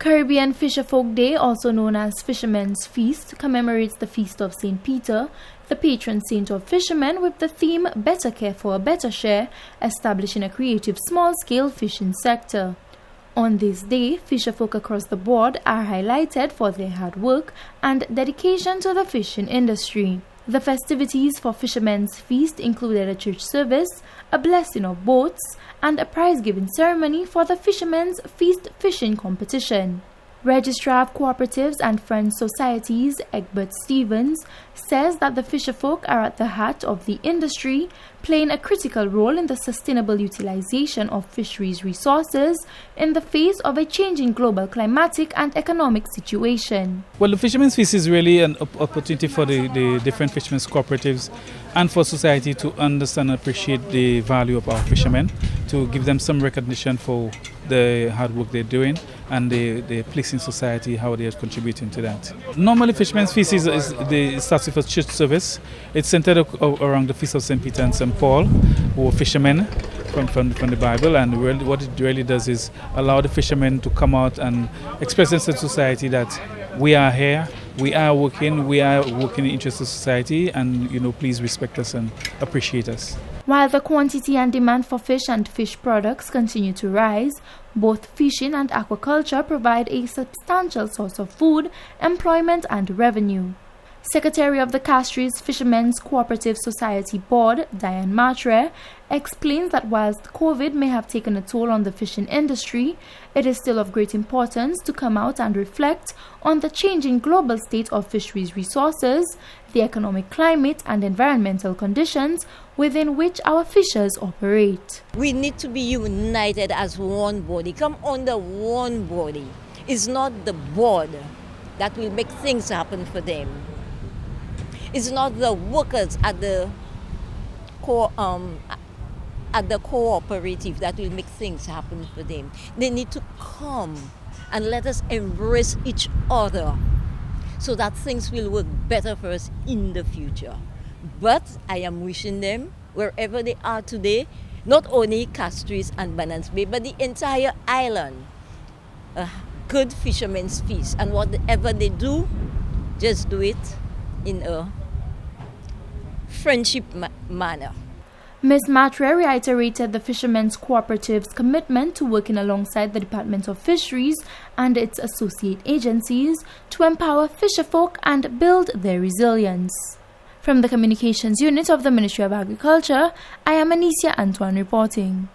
Caribbean Fisherfolk Day, also known as Fishermen's Feast, commemorates the feast of Saint Peter, the patron saint of fishermen, with the theme Better Care for a Better Share, establishing a creative small-scale fishing sector. On this day, fisherfolk across the board are highlighted for their hard work and dedication to the fishing industry. The festivities for Fishermen's Feast included a church service, a blessing of boats, and a prize-giving ceremony for the Fishermen's Feast fishing competition. Registrar of Cooperatives and Friends Societies, Egbert Stephens, says that the fisherfolk are at the heart of the industry, playing a critical role in the sustainable utilization of fisheries resources in the face of a changing global climatic and economic situation. Well, the Fishermen's Feast is really an opportunity for the different fishermen's cooperatives and for society to understand and appreciate the value of our fishermen, to give them some recognition for the hard work they're doing and the place in society, how they're contributing to that. Normally, Fishermen's Feast starts with a church service. It's centered around the Feast of St. Peter and St. Paul, who were fishermen from the Bible, and really, what it really does is allow the fishermen to come out and express themselves to society that we are here, we are working in interest of society, and please respect us and appreciate us. While the quantity and demand for fish and fish products continue to rise, both fishing and aquaculture provide a substantial source of food, employment, and revenue. Secretary of the Castries Fishermen's Cooperative Society Board, Diane Matre, explains that whilst COVID may have taken a toll on the fishing industry, it is still of great importance to come out and reflect on the changing global state of fisheries resources, the economic climate and environmental conditions within which our fishers operate. We need to be united as one body, come under one body. It's not the board that will make things happen for them. It's not the workers at the cooperative that will make things happen for them. They need to come and let us embrace each other so that things will work better for us in the future. But I am wishing them, wherever they are today, not only Castries and Banans Bay, but the entire island, a good fishermen's feast. And whatever they do, just do it in a friendship manner. Ms. Matre reiterated the Fishermen's Cooperative's commitment to working alongside the Department of Fisheries and its associate agencies to empower fisherfolk and build their resilience. From the Communications Unit of the Ministry of Agriculture, I am Anisia Antoine reporting.